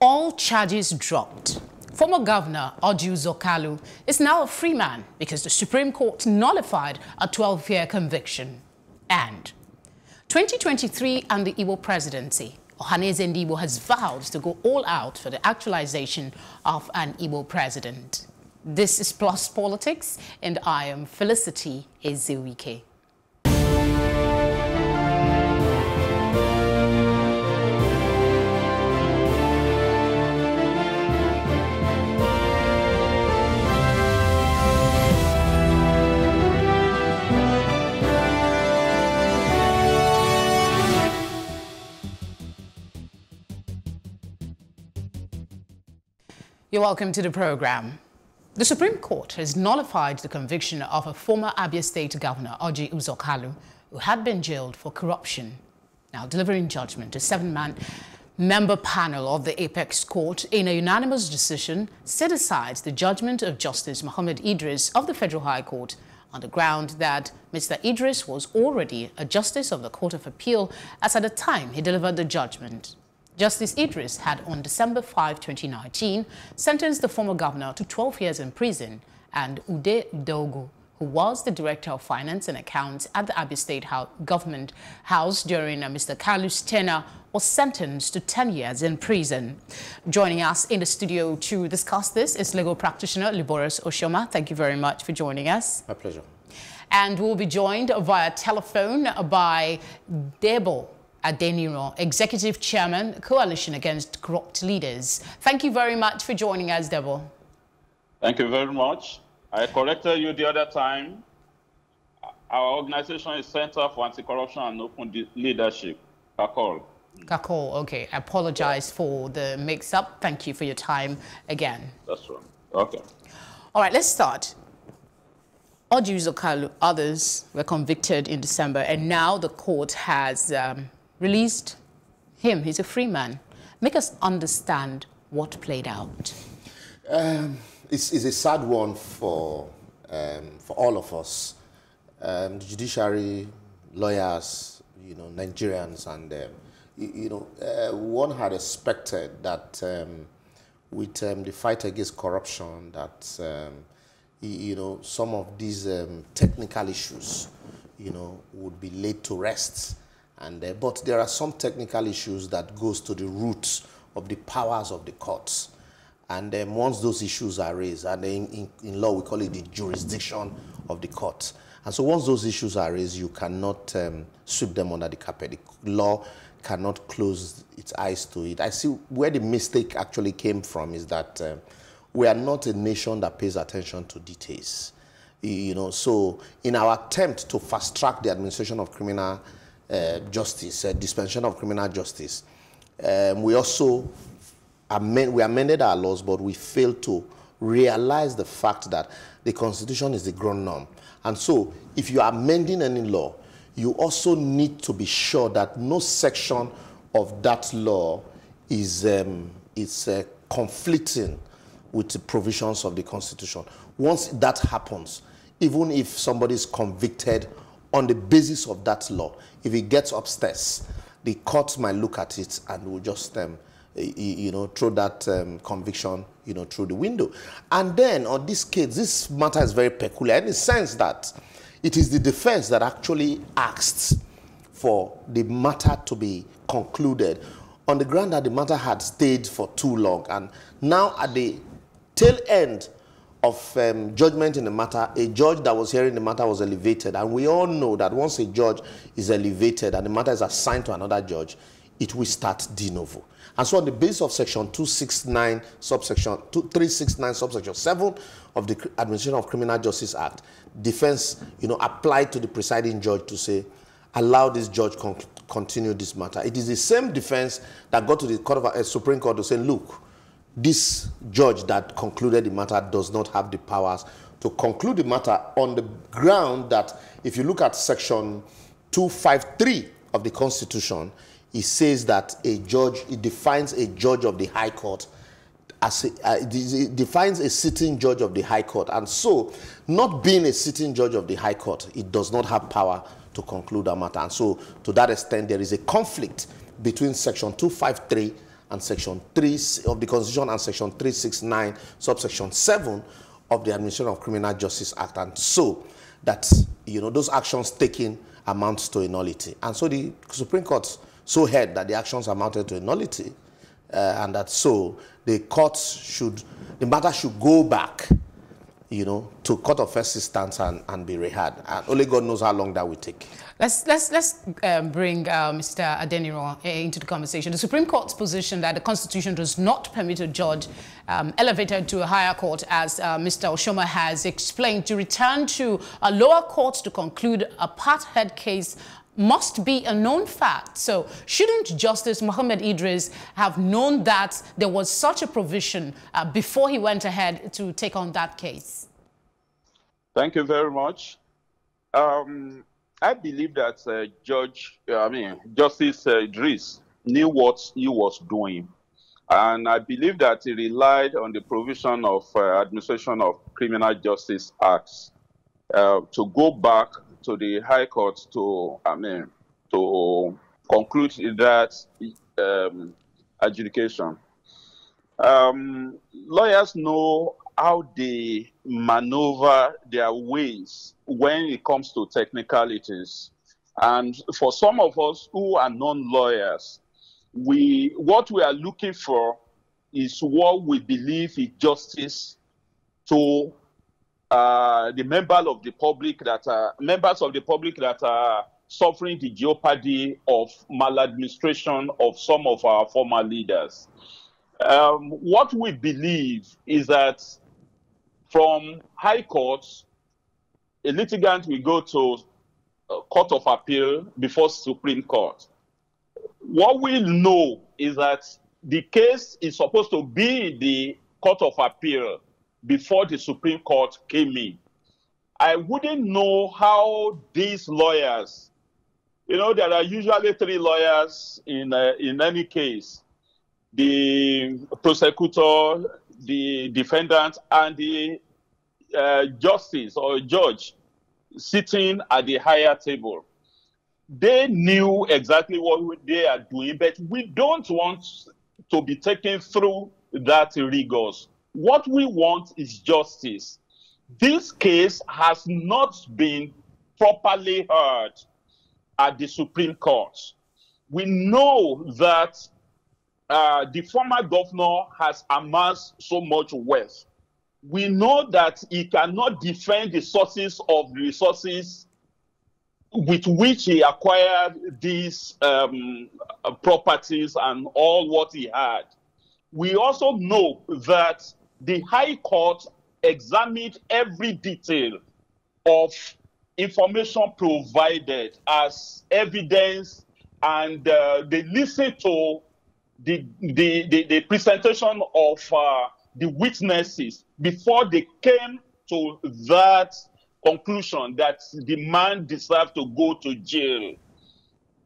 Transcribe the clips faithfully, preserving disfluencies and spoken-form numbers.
all charges dropped. Former Governor Orji Uzor-Kalu is now a free man because the Supreme Court nullified a twelve-year conviction. And twenty twenty-three and the Igbo presidency, Ohanaeze Ndigbo has vowed to go all out for the actualization of an Igbo president. This is Plus Politics, and I am Felicity Ezewuike. You're welcome to the program. The Supreme Court has nullified the conviction of a former Abia State Governor, Orji Uzor-Kalu, who had been jailed for corruption. Now delivering judgment, a seven-man member panel of the Apex Court, in a unanimous decision, set aside the judgment of Justice Mohammed Idris of the Federal High Court on the ground that Mister Idris was already a justice of the Court of Appeal as at the time he delivered the judgment. Justice Idris had, on December fifth, twenty nineteen, sentenced the former governor to twelve years in prison, and Ude Udeogu, who was the Director of Finance and Accounts at the Abia State House, Government House during Mister Kalu's tenure, was sentenced to ten years in prison. Joining us in the studio to discuss this is legal practitioner Liborous Oshoma. Thank you very much for joining us. My pleasure. And we'll be joined via telephone by Debo Adeniran, Executive Chairman, Coalition Against Corrupt Leaders. Thank you very much for joining us, Debo. Thank you very much. I corrected you the other time. Our organization is Center for Anti-Corruption and Open Leadership, CACOL. CACOL, okay. I apologize for the mix-up. Thank you for your time again. That's right. Okay. All right, let's start. Orji Uzor-Kalu, others were convicted in December, and now the court has um, released him. He's a free man. Make us understand what played out. Um, it's, it's a sad one for, um, for all of us, um, the judiciary, lawyers, you know, Nigerians, and um, you, you know, uh, one had expected that um, with um, the fight against corruption, that um, you, you know, some of these um, technical issues, you know, would be laid to rest. And, uh, but there are some technical issues that goes to the roots of the powers of the courts. And um, once those issues are raised, and in, in, in law we call it the jurisdiction of the court. And so once those issues are raised, you cannot um, sweep them under the carpet. The law cannot close its eyes to it. I see where the mistake actually came from is that um, we are not a nation that pays attention to details. You know, so in our attempt to fast-track the administration of criminal Uh, justice, uh, dispensation of criminal justice. Um, we also amend, we amended our laws, but we failed to realize the fact that the Constitution is the ground norm. And so, if you are amending any law, you also need to be sure that no section of that law is um, is uh, conflicting with the provisions of the Constitution. Once that happens, even if somebody is convicted on the basis of that law, if it gets upstairs, the court might look at it and will just, um, you know, throw that um, conviction, you know, through the window. And then, on this case, this matter is very peculiar in the sense that it is the defense that actually asked for the matter to be concluded on the ground that the matter had stayed for too long. And now, at the tail end of um, judgment in the matter, a judge that was hearing the matter was elevated, and we all know that once a judge is elevated and the matter is assigned to another judge, it will start de novo. And so on the basis of section two sixty-nine, subsection three sixty-nine, subsection seven of the Administration of Criminal Justice Act, defense, you know, applied to the presiding judge to say, allow this judge con continue this matter. It is the same defense that got to the court of, uh, Supreme Court to say, look, this judge that concluded the matter does not have the powers to conclude the matter on the ground that if you look at section two fifty-three of the Constitution, it says that a judge, it defines a judge of the High Court as a, uh, it defines a sitting judge of the High Court. And so, not being a sitting judge of the High Court, it does not have power to conclude a matter. And so, to that extent, there is a conflict between section two fifty-three and Section three of the Constitution and Section three sixty-nine, subsection seven of the Administration of Criminal Justice Act, and so that, you know, those actions taken amounts to a nullity. And so the Supreme Court so heard that the actions amounted to a nullity, uh, and that so the court should, the matter should go back, you know, to court of first instance and, and be reheard. And only God knows how long that will take. Let's, let's, let's um, bring uh, Mister Adeniran into the conversation. The Supreme Court's position that the Constitution does not permit a judge um, elevated to a higher court, as uh, Mister Oshoma has explained, to return to a lower court to conclude a part-head case must be a known fact. So shouldn't Justice Mohammed Idris have known that there was such a provision uh, before he went ahead to take on that case? Thank you very much. Um, I believe that uh, Judge, uh, I mean, Justice uh, Idris knew what he was doing. And I believe that he relied on the provision of uh, Administration of Criminal Justice Acts uh, to go back to the High Court to, I mean, to conclude that um, adjudication. Um, lawyers know how they maneuver their ways when it comes to technicalities. And for some of us who are non-lawyers, we what we are looking for is what we believe is justice to Uh, the members of the public that are members of the public that are suffering the jeopardy of maladministration of some of our former leaders. Um, what we believe is that from high courts, a litigant will go to a Court of Appeal before Supreme Court. What we know is that the case is supposed to be in the Court of Appeal before the Supreme Court came in. I wouldn't know how these lawyers, you know, there are usually three lawyers in, uh, in any case, the prosecutor, the defendant, and the uh, justice or judge sitting at the higher table. They knew exactly what they are doing, but we don't want to be taken through that rigors. What we want is justice. This case has not been properly heard at the Supreme Court. We know that uh, the former governor has amassed so much wealth. We know that he cannot defend the sources of resources with which he acquired these um, properties and all what he had. We also know that the High Court examined every detail of information provided as evidence, and uh, they listened to the, the, the, the presentation of uh, the witnesses before they came to that conclusion that the man deserved to go to jail.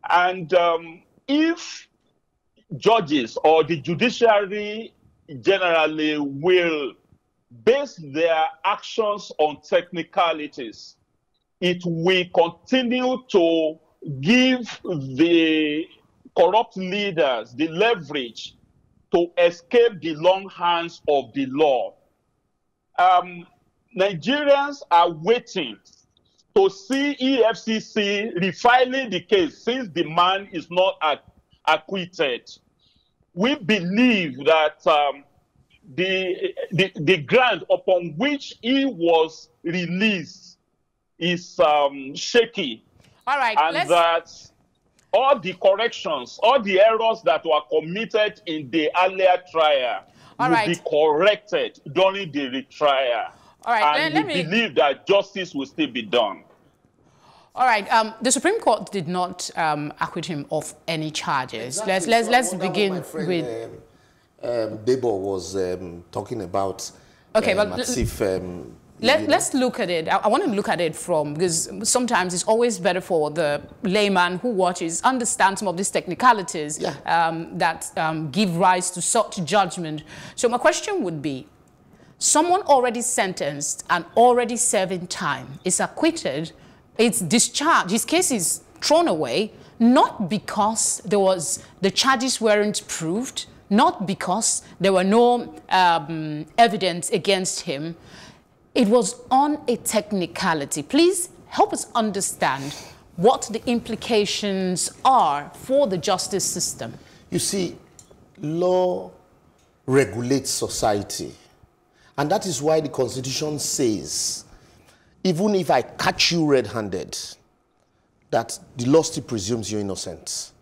And um, if judges or the judiciary generally will base their actions on technicalities, it will continue to give the corrupt leaders the leverage to escape the long hands of the law. Um, Nigerians are waiting to see E F C C refiling the case since the man is not acquitted. We believe that um, the, the, the ground upon which he was released is um, shaky. All right, and let's... that all the corrections, all the errors that were committed in the earlier trial all will right. be corrected during the retrial. All right, and let, let we me... believe that justice will still be done. All right. Um, the Supreme Court did not um, acquit him of any charges. Exactly. Let's let's let's begin my friend, with. Um, um, Debo was um, talking about. Okay, um, but as if, um, let, let's know. Look at it. I, I want to look at it from, because sometimes it's always better for the layman who watches understand some of these technicalities yeah. um, that um, give rise to such judgment. So my question would be: someone already sentenced and already serving time is acquitted. It's discharged. His case is thrown away, not because there was the charges weren't proved, not because there were no um, evidence against him. It was on a technicality. Please help us understand what the implications are for the justice system. You see, law regulates society. And that is why the Constitution says, even if I catch you red-handed, that the law still presumes you innocent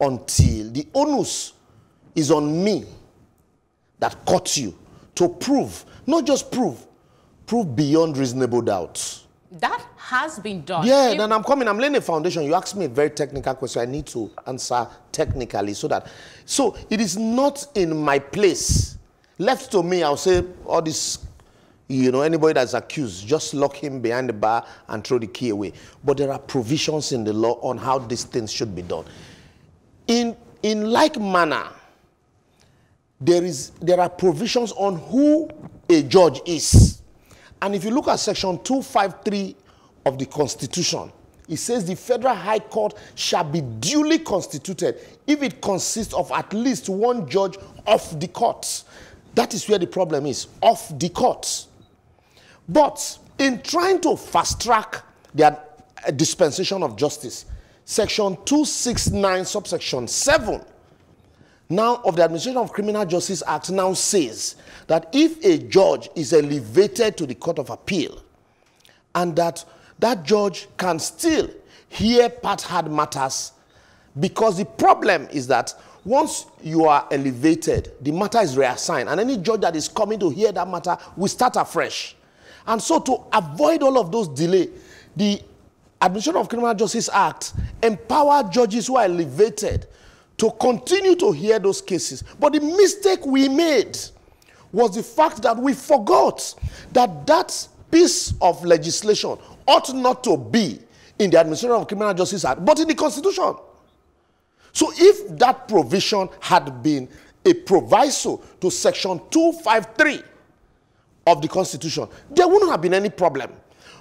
until the onus is on me that caught you to prove, not just prove, prove beyond reasonable doubt. That has been done. Yeah, if then I'm coming, I'm laying a foundation. You asked me a very technical question. I need to answer technically so that, so it is not in my place. Left to me, I'll say all this, you know, anybody that's accused, just lock him behind the bar and throw the key away. But there are provisions in the law on how these things should be done. In, in like manner, there is, there are provisions on who a judge is. And if you look at Section two fifty-three of the Constitution, it says the Federal High Court shall be duly constituted if it consists of at least one judge of the courts. That is where the problem is, of the courts. But in trying to fast-track the dispensation of justice, Section two sixty-nine, subsection seven, now of the Administration of Criminal Justice Act now says that if a judge is elevated to the Court of Appeal and that that judge can still hear part-hard matters, because the problem is that once you are elevated, the matter is reassigned, and any judge that is coming to hear that matter will start afresh. And so to avoid all of those delays, the Administration of Criminal Justice Act empowers judges who are elevated to continue to hear those cases. But the mistake we made was the fact that we forgot that that piece of legislation ought not to be in the Administration of Criminal Justice Act, but in the Constitution. So if that provision had been a proviso to Section two fifty-three of the Constitution, there wouldn't have been any problem.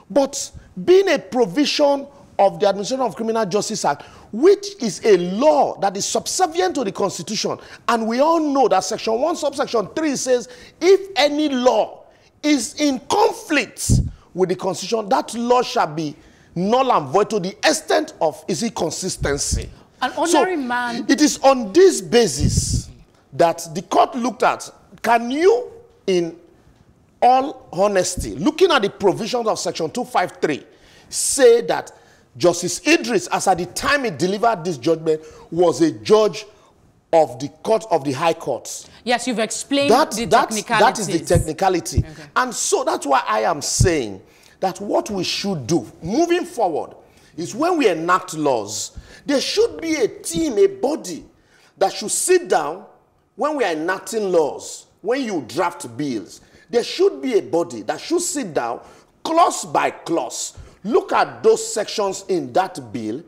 But being a provision of the Administration of Criminal Justice Act, which is a law that is subservient to the Constitution. And we all know that Section one, subsection three says, if any law is in conflict with the Constitution, that law shall be null and void to the extent of its inconsistency. An ordinary so man... It is on this basis that the court looked at, can you, in all honesty, looking at the provisions of Section two fifty-three, say that Justice Idris, as at the time he delivered this judgment, was a judge of the court of the high courts. Yes, you've explained that, the that, that is the technicality. Okay. And so that's why I am saying that what we should do moving forward is when we enact laws, there should be a team, a body that should sit down when we are enacting laws, when you draft bills. There should be a body that should sit down clause by clause, look at those sections in that bill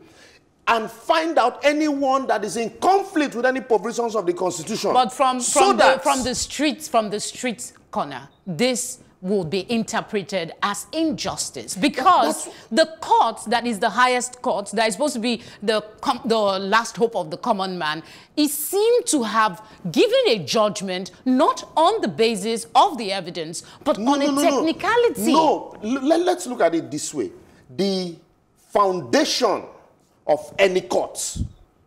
and find out anyone that is in conflict with any provisions of the Constitution. But from, from, so the, from the streets, from the streets corner, this will be interpreted as injustice, because that's, the court that is the highest court, that is supposed to be the, com the last hope of the common man, it seemed to have given a judgment not on the basis of the evidence, but no, on no, a no, technicality. No, no. Let, let's look at it this way. The foundation of any court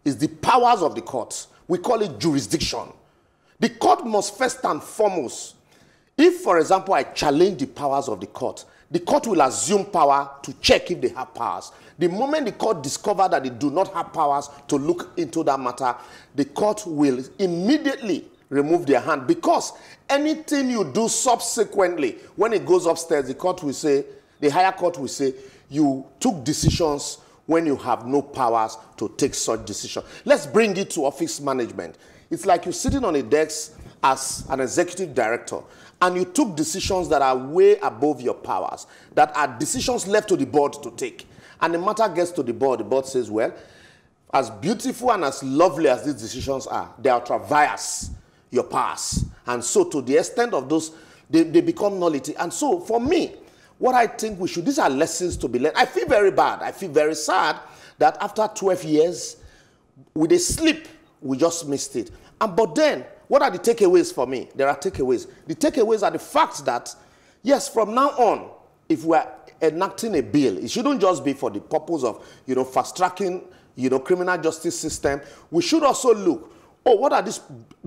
is the powers of the court. We call it jurisdiction. The court must first and foremost, if, for example, I challenge the powers of the court, the court will assume power to check if they have powers. The moment the court discovers that they do not have powers to look into that matter, the court will immediately remove their hand, because anything you do subsequently, when it goes upstairs, the court will say, the higher court will say, you took decisions when you have no powers to take such decisions. Let's bring it to office management. It's like you're sitting on a desk as an executive director, and you took decisions that are way above your powers, that are decisions left to the board to take. And the matter gets to the board, the board says, well, as beautiful and as lovely as these decisions are, they ultravious your powers. And so to the extent of those, they, they become nullity. And so for me, what I think we should, these are lessons to be learned. I feel very bad, I feel very sad that after twelve years, with a slip, we just missed it. And but then, what are the takeaways for me? There are takeaways. The takeaways are the fact that, yes, from now on, if we are enacting a bill, it shouldn't just be for the purpose of, you know, fast-tracking, you know, criminal justice system. We should also look, oh, what are these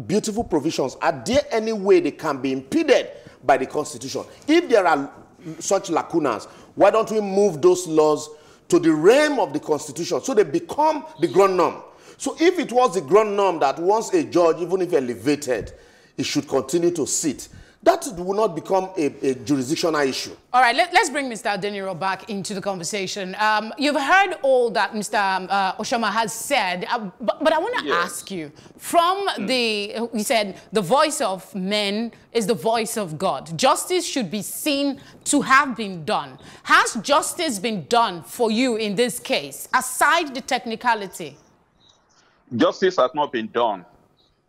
beautiful provisions? Are there any way they can be impeded by the Constitution? If there are such lacunas, why don't we move those laws to the realm of the Constitution so they become the ground norm? So if it was the ground norm that once a judge, even if elevated, it should continue to sit, that will not become a, a jurisdictional issue. All right, let, let's bring Mister Adeniran back into the conversation. Um, you've heard all that Mister Uh, Oshoma has said, uh, but, but I want to yes. ask you, from mm. the, he said, the voice of men is the voice of God. Justice should be seen to have been done. Has justice been done for you in this case, aside the technicality? Justice has not been done.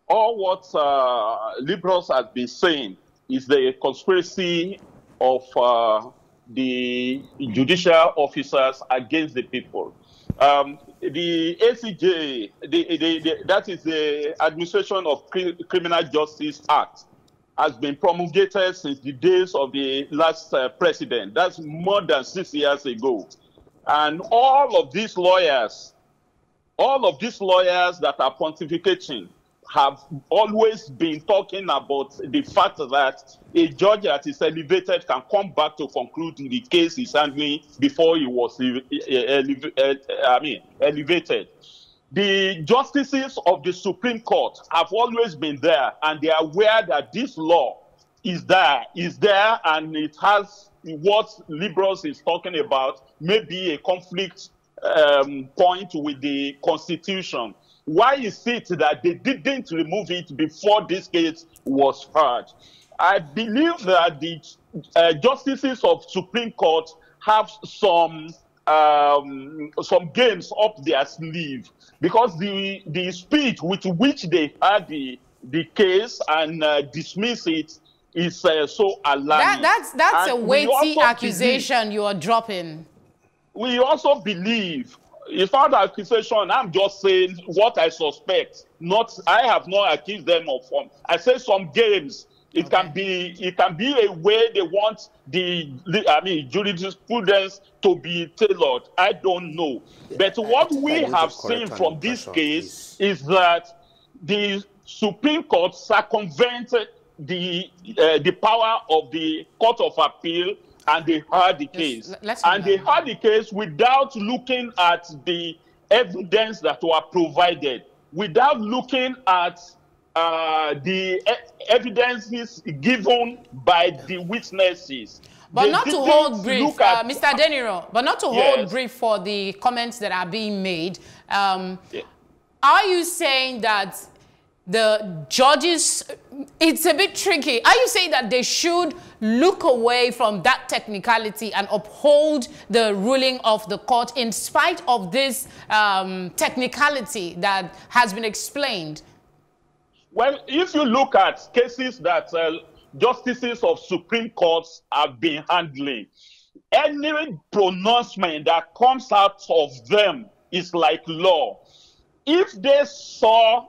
All what uh, liberals have been saying is the conspiracy of uh, the judicial officers against the people. Um, the A C J, the, the, the, that is the Administration of Criminal Justice Act, has been promulgated since the days of the last uh, president. That's more than six years ago. And all of these lawyers, all of these lawyers that are pontificating, have always been talking about the fact that a judge that is elevated can come back to conclude the case he's handling before he was I mean, elevated. The justices of the Supreme Court have always been there, and they are aware that this law is there, is there, and it has what Liberals is talking about, maybe a conflict um, point with the Constitution. Why is it that they didn't remove it before this case was heard? I believe that the uh, justices of Supreme Court have some um, some games up their sleeve, because the the speed with which they had the the case and uh, dismiss it is uh, so alarming. That, that's that's and a weighty accusation believe, you are dropping. We also believe. It's not an accusation. I'm just saying what I suspect. Not, I have not accused them of form. I say some games. It okay. can be. It can be a way they want the. I mean, jurisprudence to be tailored. I don't know. Yeah, but what we have seen from this case is that the Supreme Court circumvented the uh, the power of the Court of Appeal. And they heard the case. Yes, and they heard the case without looking at the evidence that were provided, without looking at uh, the e evidences given by the witnesses. But not, brief, uh, at, uh, but not to hold brief, Mister Adeniran, but not to hold brief for the comments that are being made. Um, yeah. Are you saying that the judges, it's a bit tricky. Are you saying that they should look away from that technicality and uphold the ruling of the court in spite of this um, technicality that has been explained? Well, if you look at cases that uh, justices of Supreme Courts have been handling, any pronouncement that comes out of them is like law. If they saw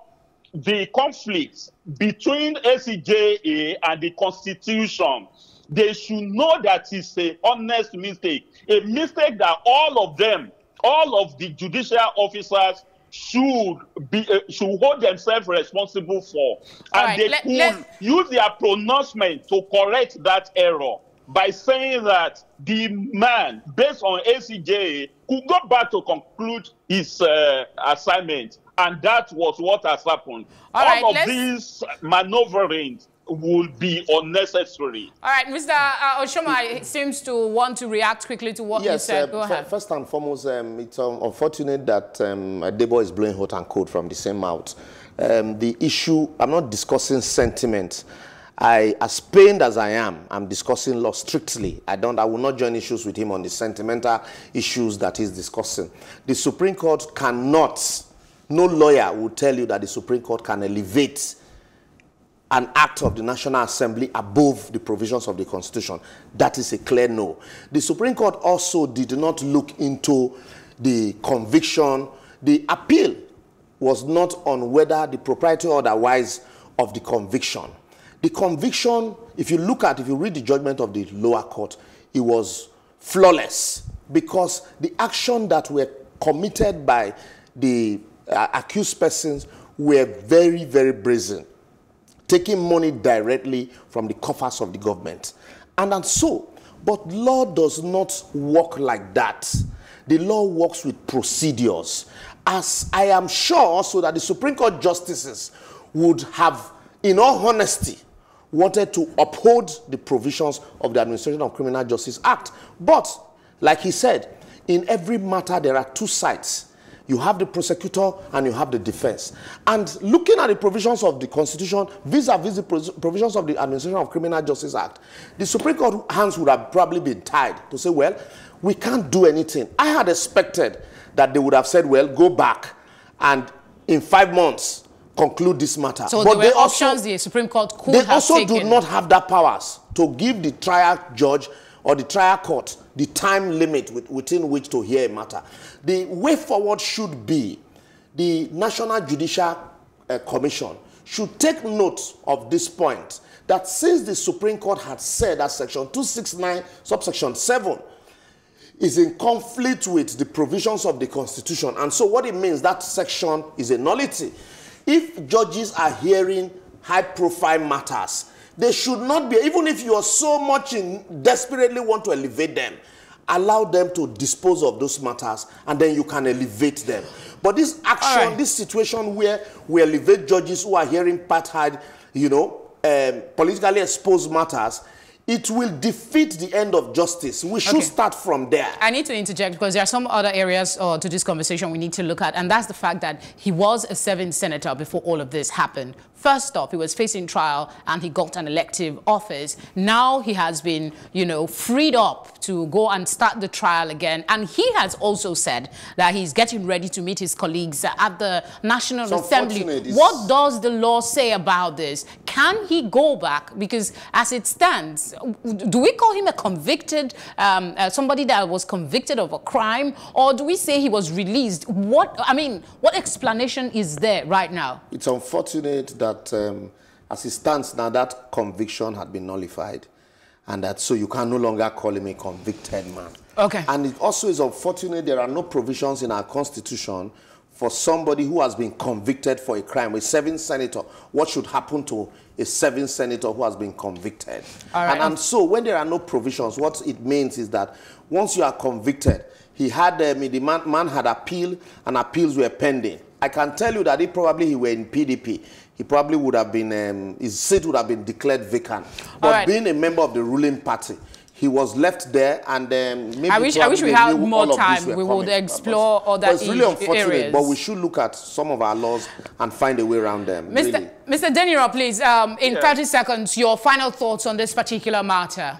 the conflicts between A C J A and the Constitution, they should know that it's an honest mistake, a mistake that all of them, all of the judicial officers should be uh, should hold themselves responsible for. And right, they let, could let's... use their pronouncement to correct that error by saying that the man, based on A C J A, could go back to conclude his uh, assignment. And that was what has happened. All, All right, of let's... these maneuverings would be unnecessary. All right, Mister Uh, Oshoma seems to want to react quickly to what yes, you said. Uh, Go ahead. First and foremost, um, it's um, unfortunate that um, Debo is blowing hot and cold from the same mouth. Um, the issue, I'm not discussing sentiment. I, as pained as I am, I'm discussing law strictly. I don't. I will not join issues with him on the sentimental issues that he's discussing. The Supreme Court cannot... No lawyer will tell you that the Supreme Court can elevate an act of the National Assembly above the provisions of the Constitution. That is a clear no. The Supreme Court also did not look into the conviction, the appeal was not on whether the propriety or otherwise of the conviction. The conviction, if you look at, if you read the judgment of the lower court, it was flawless because the action that were committed by the uh, accused persons were very, very brazen, taking money directly from the coffers of the government. And, and so, but law does not work like that. The law works with procedures. As I am sure also that the Supreme Court justices would have, in all honesty, wanted to uphold the provisions of the Administration of Criminal Justice Act. But, like he said, in every matter there are two sides. You have the prosecutor and you have the defense. And looking at the provisions of the Constitution vis-a-vis the provisions of the Administration of Criminal Justice Act, the Supreme Court hands would have probably been tied to say, well, we can't do anything. I had expected that they would have said, well, go back and in five months conclude this matter. So but there were options the Supreme Court could have taken. They also do not have that powers to give the trial judge or the trial court the time limit with, within which to hear a matter. The way forward should be the National Judicial uh, Commission should take note of this point, that since the Supreme Court had said that Section two sixty-nine, subsection seven, is in conflict with the provisions of the Constitution, and so what it means, that section is a nullity. If judges are hearing high-profile matters, they should not be, even if you are so much in, desperately want to elevate them, allow them to dispose of those matters and then you can elevate them. But this action, right. this situation where we elevate judges who are hearing part-hard, you know, um, politically exposed matters, it will defeat the end of justice. We should okay. start from there. I need to interject because there are some other areas uh, to this conversation we need to look at, and that's the fact that he was a serving senator before all of this happened. First off, he was facing trial and he got an elective office. Now he has been, you know, freed up to go and start the trial again. And he has also said that he's getting ready to meet his colleagues at the National Assembly. What does the law say about this? Can he go back? Because as it stands, do we call him a convicted, um, uh, somebody that was convicted of a crime, or do we say he was released? What, I mean, what explanation is there right now? It's unfortunate that um, as it stands now, that conviction had been nullified, and that so you can no longer call him a convicted man. Okay. And it also is unfortunate there are no provisions in our Constitution for somebody who has been convicted for a crime, a serving senator. What should happen to a serving senator who has been convicted? All right. and, and so when there are no provisions, what it means is that once you are convicted, he had, um, the man, man had appealed and appeals were pending. I can tell you that if probably he were in P D P, he probably would have been, um, his seat would have been declared vacant. But right. being a member of the ruling party, he was left there, and um, maybe I wish, I wish we had more time. We would explore other issues. It's really unfortunate, areas. But we should look at some of our laws and find a way around them. Mister Really. Mister Adeniran, please, um, in yeah. thirty seconds, your final thoughts on this particular matter.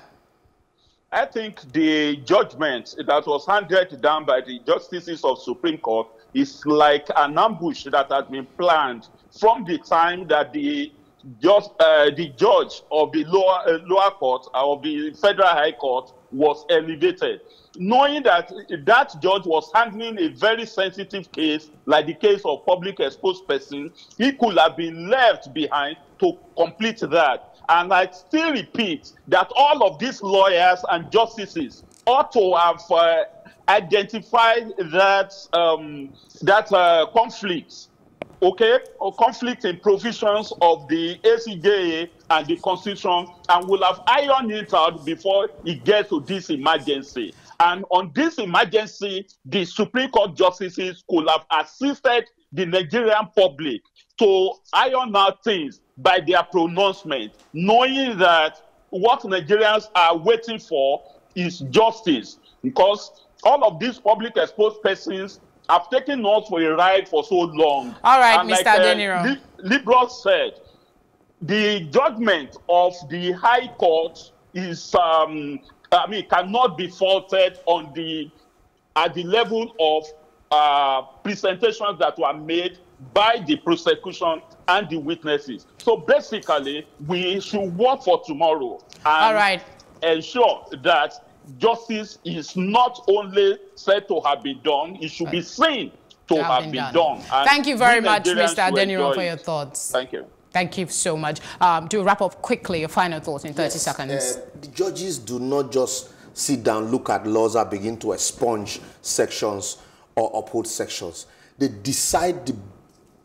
I think the judgment that was handed down by the justices of Supreme Court is like an ambush that has been planned from the time that the Just uh, the judge of the lower uh, lower court uh, of the Federal High Court was elevated, knowing that that judge was handling a very sensitive case, like the case of public exposed person. He could have been left behind to complete that. And I still repeat that all of these lawyers and justices ought to have uh, identified that um, that uh, conflict. Okay, or conflict in provisions of the A C J A and the Constitution, and will have ironed it out before it gets to this emergency. And on this emergency, the Supreme Court justices could have assisted the Nigerian public to iron out things by their pronouncement, knowing that what Nigerians are waiting for is justice, because all of these public exposed persons I've taken notes for a ride for so long. All right, and Mister Like, Adeniran. Uh, Lib Libros said, the judgment of the High Court is, um, I mean, cannot be faulted on the, at the level of uh, presentations that were made by the prosecution and the witnesses. So basically, we should work for tomorrow and All right. ensure that justice is not only said to have been done, it should be seen to have been done. done. Thank you very much, Mister Adeniran, for your thoughts. Thank you. Thank you so much. Um, to wrap up quickly, your final thoughts in thirty yes, seconds. Uh, the judges do not just sit down, look at laws, and begin to expunge sections or uphold sections. They decide the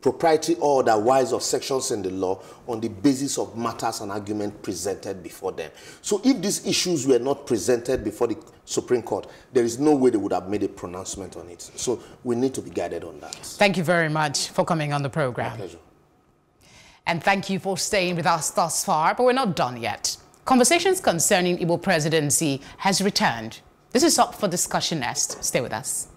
propriety or otherwise of sections in the law on the basis of matters and arguments presented before them. So if these issues were not presented before the Supreme Court, there is no way they would have made a pronouncement on it. So we need to be guided on that. Thank you very much for coming on the program. My pleasure. And thank you for staying with us thus far, but we're not done yet. Conversations concerning Igbo presidency has returned. This is up for discussion next. Stay with us.